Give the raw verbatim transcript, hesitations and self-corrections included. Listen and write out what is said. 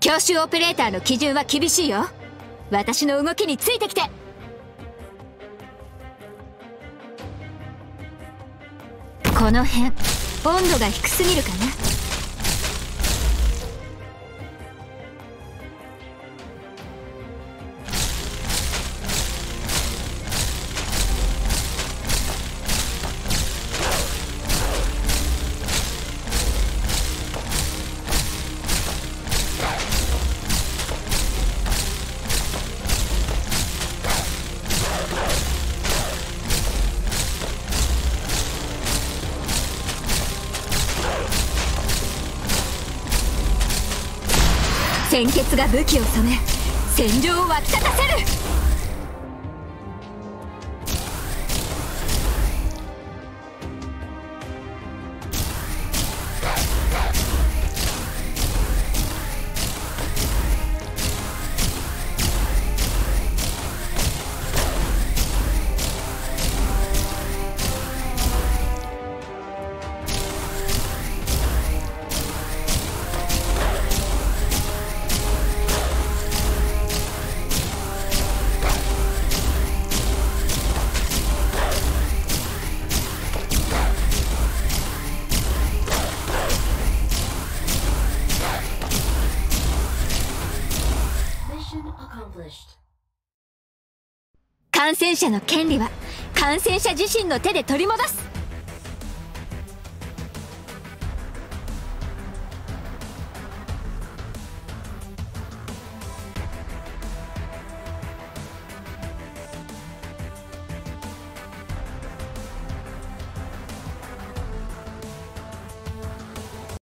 教習オペレーターの基準は厳しいよ。私の動きについてきて。この辺、温度が低すぎるかな。鮮血が武器を染め、戦場を沸き立たせる。感染者の権利は感染者自身の手で取り戻す。